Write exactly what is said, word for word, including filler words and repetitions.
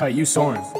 Cut you soaring.